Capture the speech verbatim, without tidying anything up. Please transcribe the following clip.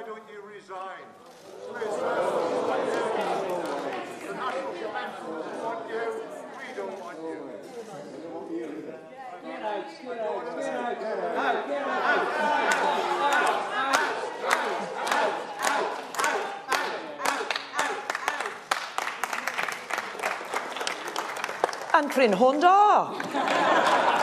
Why don't you resign? Please, the National Defence don't want you, we don't want you. Get out, get out, get out, get out, get out, get out. Anchoring Honda.